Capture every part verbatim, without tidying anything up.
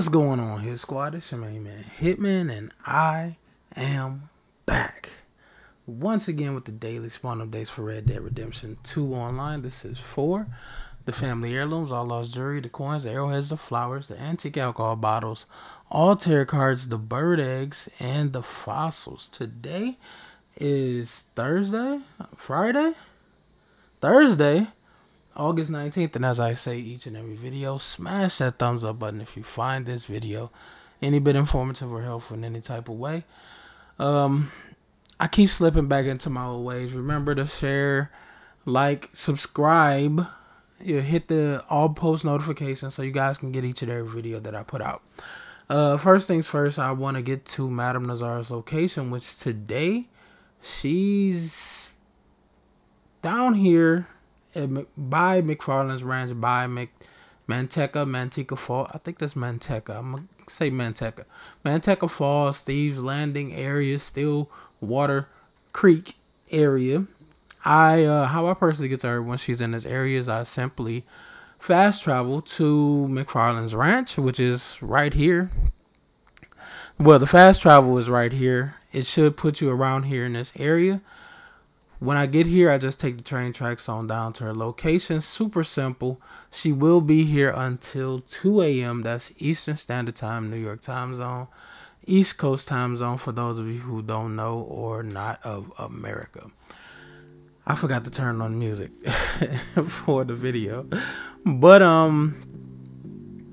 What's going on here, squad? It's your main man Hitman, and I am back once again with the daily spawn updates for Red Dead Redemption two online. This is for the family heirlooms, all lost jewelry, the coins, the arrowheads, the flowers, the antique alcohol bottles, all tarot cards, the bird eggs, and the fossils. Today is Thursday, Friday, Thursday, August nineteenth, and as I say each and every video, smash that thumbs up button if you find this video any bit informative or helpful in any type of way. Um, I keep slipping back into my old ways. Remember to share, like, subscribe. You hit the all post notifications so you guys can get each and every video that I put out. Uh, first things first, I want to get to Madame Nazar's location, which today she's down here At, by McFarland's Ranch, by Mc, Manteca, Manteca Falls. I think that's Manteca. I'm going to say Manteca. Manteca Falls, Steve's Landing area, Stillwater Creek area. I uh, How I personally get to her when she's in this area is I simply fast travel to McFarland's Ranch, which is right here. Well, the fast travel is right here. It should put you around here in this area. When I get here, I just take the train tracks on down to her location. Super simple. She will be here until two A M That's Eastern Standard Time, New York time zone, East Coast time zone for those of you who don't know or not of America. I forgot to turn on music for the video. But um,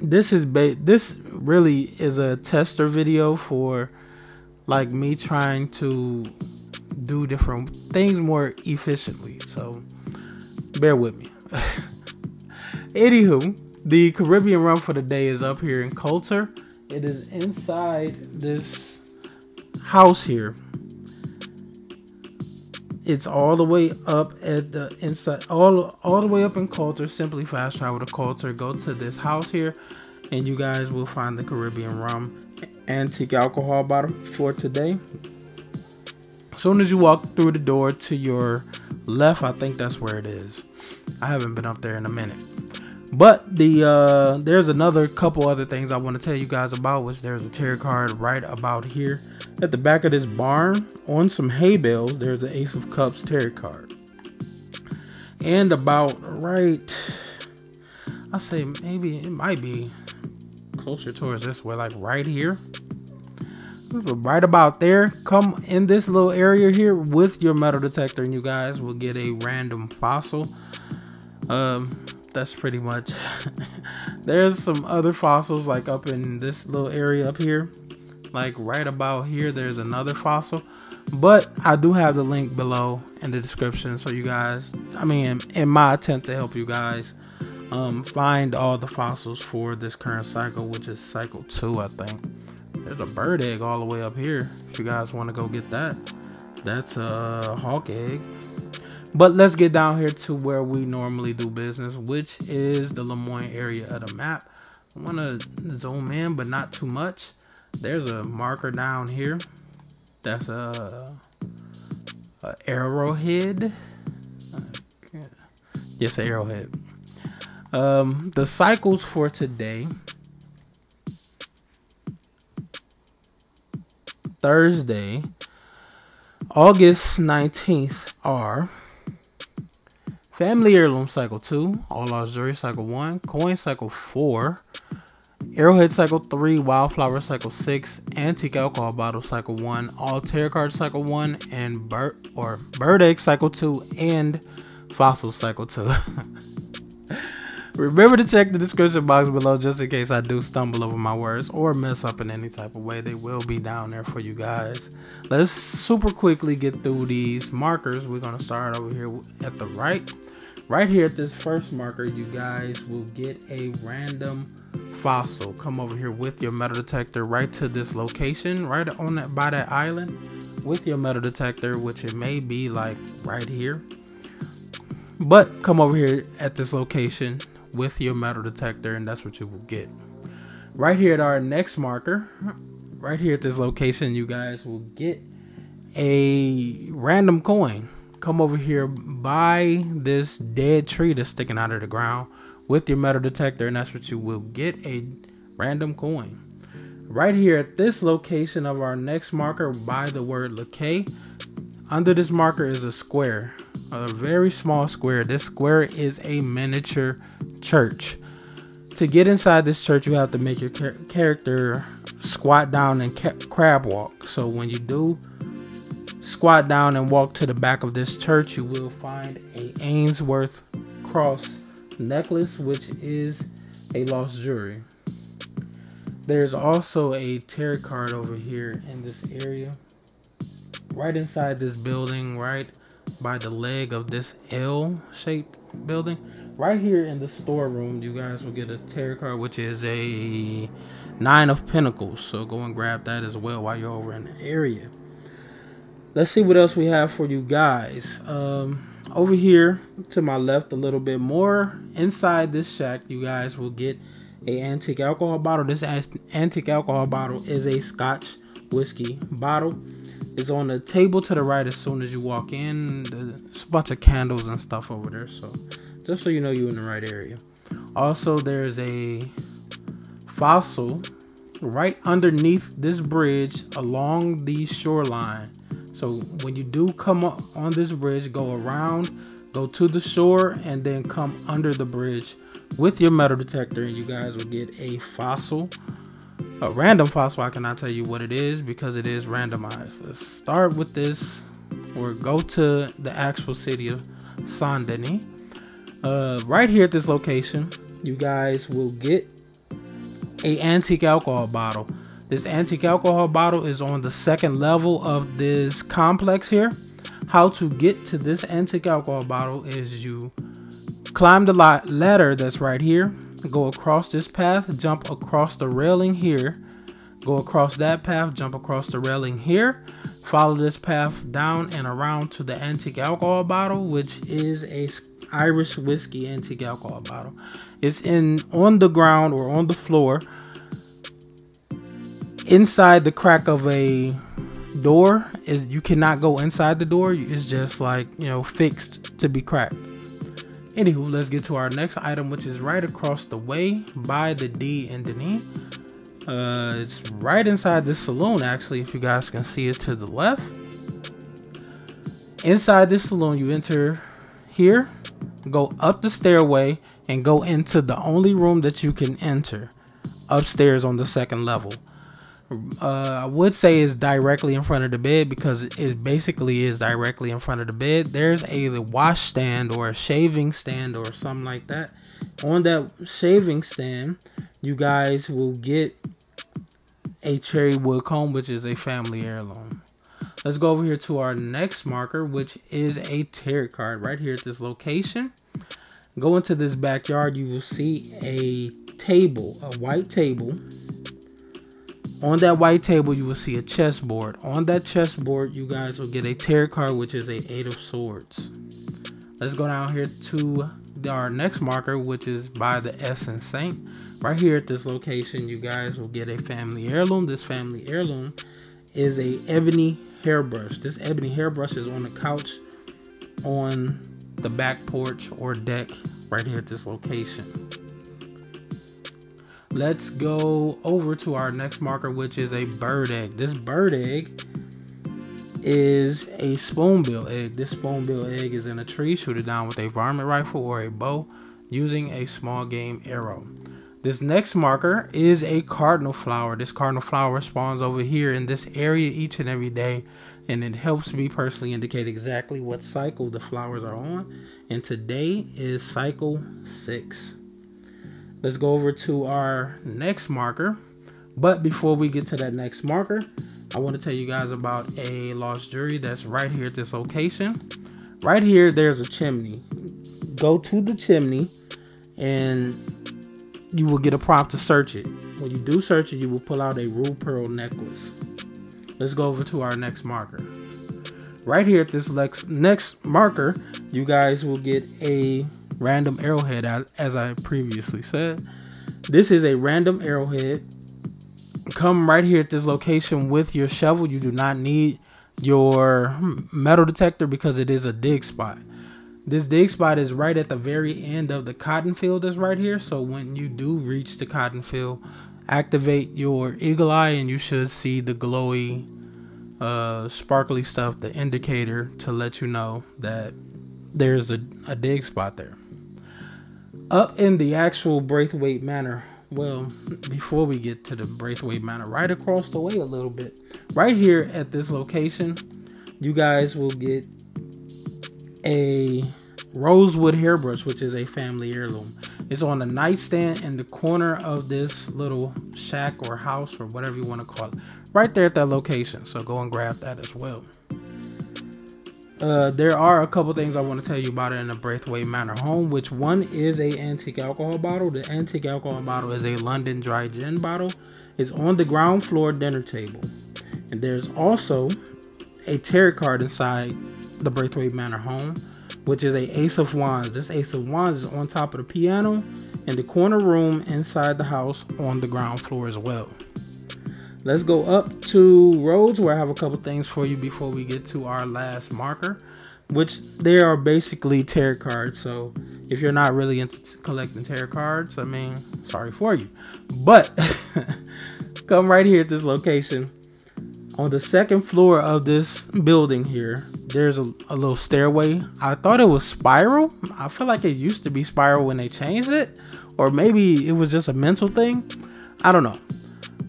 this is ba this really is a tester video for like me trying to do different things more efficiently, so bear with me. Anywho, the Caribbean rum for the day is up here in Coulter. It is inside this house here. It's all the way up at the inside, all all the way up in Coulter. Simply fast travel to Coulter, go to this house here, and you guys will find the Caribbean rum antique alcohol bottle for today. As soon as you walk through the door to your left, I think that's where it is. I haven't been up there in a minute. But the uh, there's another couple other things I want to tell you guys about, which there's a tarot card right about here. At the back of this barn, on some hay bales, there's the Ace of Cups tarot card. And about right, I say maybe it might be closer towards this way, like right here. Right about there, come in this little area here with your metal detector and you guys will get a random fossil. Um, that's pretty much. There's some other fossils like up in this little area up here. Like right about here, there's another fossil. But I do have the link below in the description so you guys, I mean, in my attempt to help you guys um, find all the fossils for this current cycle, which is cycle two, I think. There's a bird egg all the way up here if you guys want to go get that. That's a hawk egg. But let's get down here to where we normally do business, which is the Lemoyne area of the map. I want to zoom in, but not too much. There's a marker down here. That's a, a arrowhead. Yes, an arrowhead. Um, the cycles for today. Thursday, August nineteenth, are Family Heirloom Cycle two, All Lost Jewelry Cycle one, Coin Cycle four, Arrowhead Cycle three, Wildflower Cycle six, Antique Alcohol Bottle Cycle one, All Tarot Card Cycle one, and Bird, or Bird Egg Cycle two, and Fossil Cycle two. Remember to check the description box below just in case I do stumble over my words or mess up in any type of way. They will be down there for you guys. Let's super quickly get through these markers. We're going to start over here at the right. Right here at this first marker, you guys will get a random fossil. Come over here with your metal detector right to this location, right on that by that island with your metal detector, which it may be like right here. But come over here at this location with your metal detector and that's what you will get. Right here at our next marker, right here at this location, you guys will get a random coin. Come over here by this dead tree that's sticking out of the ground with your metal detector and that's what you will get, a random coin. Right here at this location of our next marker by the word Laquais, under this marker is a square, a very small square. This square is a miniature church. To get inside this church, you have to make your char character squat down and ca crab walk. So when you do squat down and walk to the back of this church, you will find a Ainsworth cross necklace, which is a lost jewelry. There's also a tarot card over here in this area, right inside this building, right by the leg of this L-shaped building. Right here in the storeroom, you guys will get a tarot card, which is a nine of pentacles. So go and grab that as well while you're over in the area. Let's see what else we have for you guys. Um, over here to my left a little bit more, inside this shack, you guys will get a antique alcohol bottle. This antique alcohol bottle is a Scotch whiskey bottle. It's on the table to the right as soon as you walk in. There's a bunch of candles and stuff over there, so just so you know you're in the right area. Also, there's a fossil right underneath this bridge along the shoreline. So when you do come up on this bridge, go around, go to the shore, and then come under the bridge with your metal detector, and you guys will get a fossil, a random fossil. I cannot tell you what it is because it is randomized. Let's start with this, or go to the actual city of Saint Denis. Uh, right here at this location, you guys will get a antique alcohol bottle. This antique alcohol bottle is on the second level of this complex here. How to get to this antique alcohol bottle is you climb the ladder that's right here, go across this path, jump across the railing here, go across that path, jump across the railing here, follow this path down and around to the antique alcohol bottle, which is a Irish whiskey antique alcohol bottle. It's in on the ground or on the floor inside the crack of a door. Is you cannot go inside the door. It's just like, you know, fixed to be cracked. Anywho, let's get to our next item, which is right across the way by the D in Denis. Uh, it's right inside this saloon, actually, if you guys can see it to the left. Inside this saloon, you enter here, go up the stairway, and go into the only room that you can enter, upstairs on the second level. Uh, I would say it's directly in front of the bed because it basically is directly in front of the bed. There's a wash stand or a shaving stand or something like that. On that shaving stand, you guys will get a cherry wood comb, which is a family heirloom. Let's go over here to our next marker, which is a tarot card right here at this location. Go into this backyard. You will see a table, a white table. On that white table, you will see a chessboard. On that chessboard, you guys will get a tarot card, which is a eight of swords. Let's go down here to our next marker, which is by the Essence Saint. Right here at this location, you guys will get a family heirloom. This family heirloom is a ebony hairbrush. This ebony hairbrush is on the couch on the back porch or deck right here at this location. Let's go over to our next marker, which is a bird egg. This bird egg is a spoonbill egg. This spoonbill egg is in a tree. Shoot it down with a varmint rifle or a bow using a small game arrow. This next marker is a cardinal flower. This cardinal flower spawns over here in this area each and every day, and it helps me personally indicate exactly what cycle the flowers are on. And today is cycle six. Let's go over to our next marker. But before we get to that next marker, I want to tell you guys about a lost jewelry that's right here at this location. Right here, there's a chimney. Go to the chimney and you will get a prompt to search it. When you do search it, you will pull out a real pearl necklace. Let's go over to our next marker. Right here at this next marker, you guys will get a random arrowhead. As I previously said, this is a random arrowhead. Come right here at this location with your shovel. You do not need your metal detector because it is a dig spot. This dig spot is right at the very end of the cotton field that's right here. So when you do reach the cotton field activate your eagle eye and you should see the glowy uh, sparkly stuff, the indicator to let you know that there's a, a dig spot there. Up in the actual Braithwaite Manor, well, before we get to the Braithwaite Manor, right across the way a little bit, right here at this location, you guys will get a Rosewood Hairbrush, which is a family heirloom. It's on a nightstand in the corner of this little shack or house or whatever you want to call it, right there at that location. So go and grab that as well. Uh, there are a couple things I want to tell you about it in the Braithwaite Manor home, which one is a antique alcohol bottle. The antique alcohol bottle is a London dry gin bottle. It's on the ground floor dinner table. And there's also a tarot card inside the Braithwaite Manor home, which is a Ace of Wands. This Ace of Wands is on top of the piano in the corner room inside the house on the ground floor as well. Let's go up to Rhodes, where I have a couple things for you before we get to our last marker, which they are basically tarot cards. So if you're not really into collecting tarot cards, I mean, sorry for you. But come right here at this location. On the second floor of this building here, there's a, a little stairway. I thought it was spiral. I feel like it used to be spiral when they changed it, or maybe it was just a mental thing. I don't know.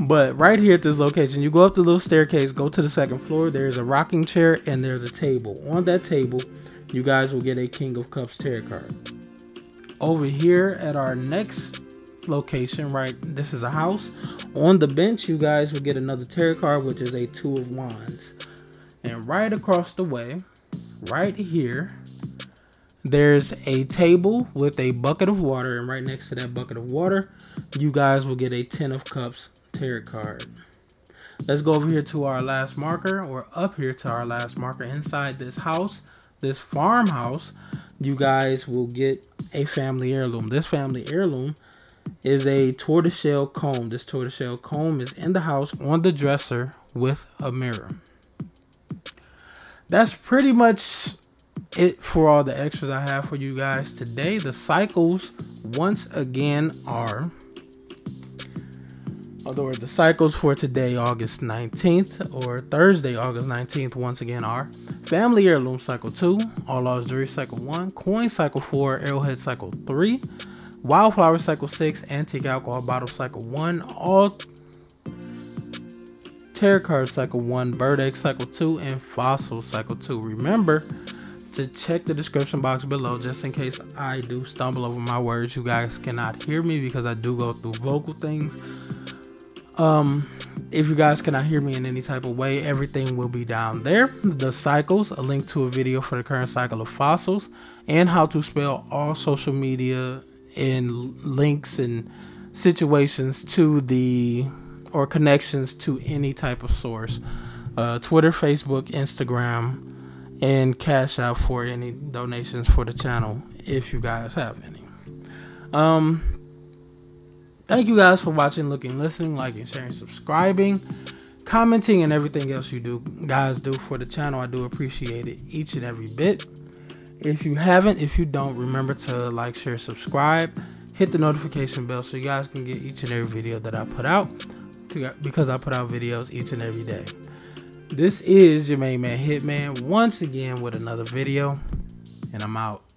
But right here at this location, you go up the little staircase, go to the second floor, there's a rocking chair and there's a table. On that table, you guys will get a King of Cups tarot card. Over here at our next location, right, this is a house. On the bench, you guys will get another tarot card, which is a Two of Wands. And right across the way, right here, there's a table with a bucket of water, and right next to that bucket of water, you guys will get a Ten of Cups tarot card. Let's go over here to our last marker, or up here to our last marker. Inside this house, this farmhouse, you guys will get a family heirloom. This family heirloom is a tortoiseshell comb. This tortoiseshell comb is in the house on the dresser with a mirror. That's pretty much it for all the extras I have for you guys today. The cycles once again are, although the cycles for today, August nineteenth, or Thursday, August nineteenth, once again are Family Heirloom Cycle two, All Laws Jewelry Cycle one, Coin Cycle four, Arrowhead Cycle three, Wildflower Cycle six, Antique Alcohol Bottle Cycle one, All Tarot Card Cycle one, Bird Egg Cycle two, and Fossil Cycle two. Remember to check the description box below, just in case I do stumble over my words. You guys cannot hear me because I do go through vocal things. Um, if you guys cannot hear me in any type of way, everything will be down there. The cycles, a link to a video for the current cycle of fossils, and how to spell all social media and links and situations to the, or connections to any type of source, uh, Twitter, Facebook, Instagram, and Cash Out for any donations for the channel if you guys have any. Um, Thank you guys for watching, looking, listening, liking, sharing, subscribing, commenting, and everything else you do, guys do for the channel. I do appreciate it each and every bit. If you haven't, if you don't, remember to like, share, subscribe, hit the notification bell so you guys can get each and every video that I put out, because I put out videos each and every day. This is your main man Hitman once again with another video, and I'm out.